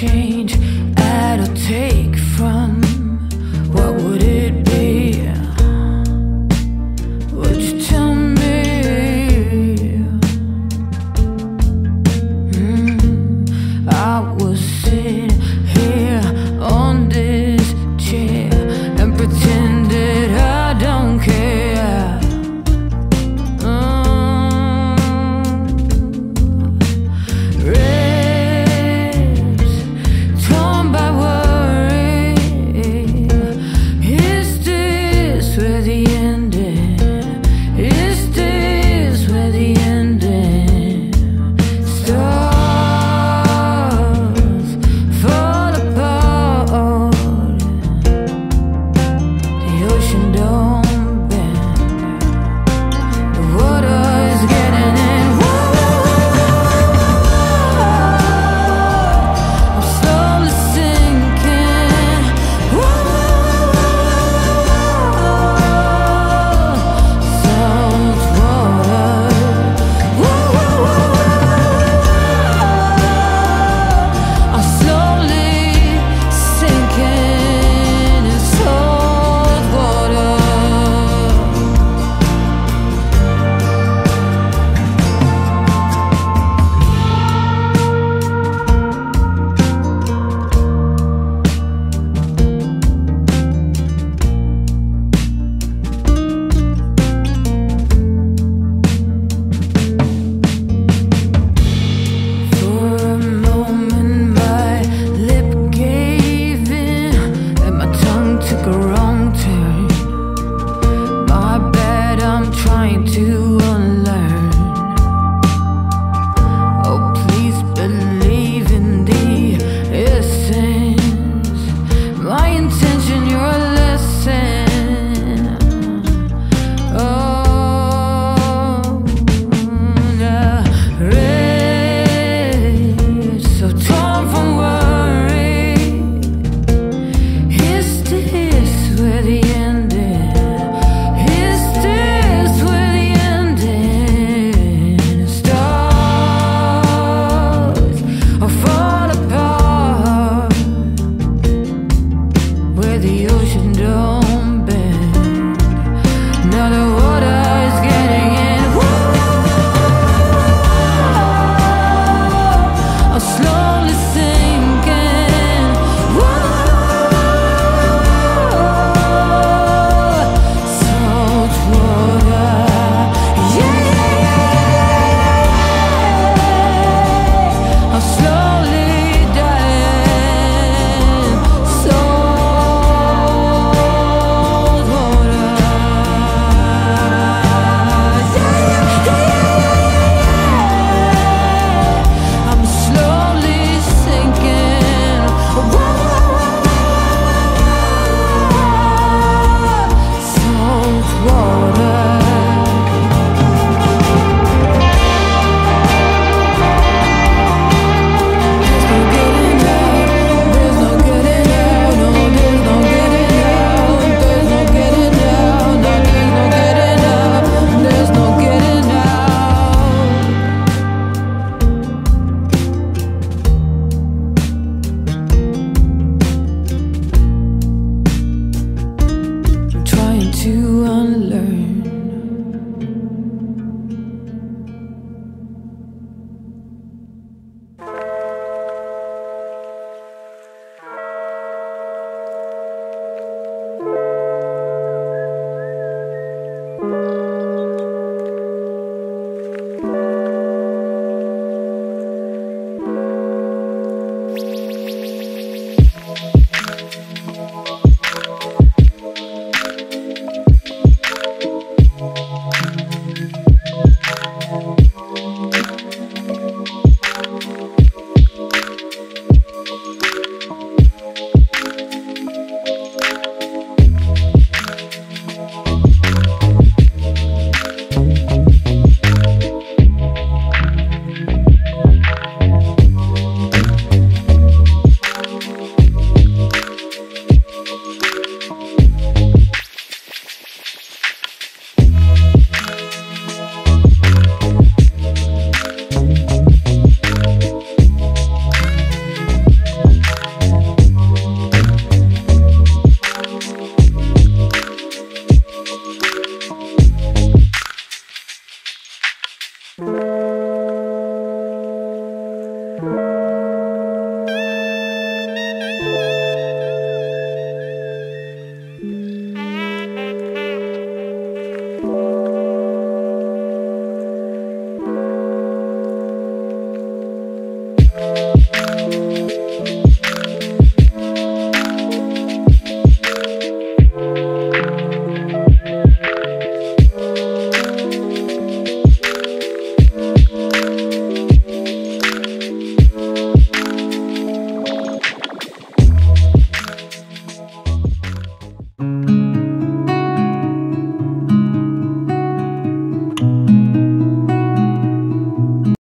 change.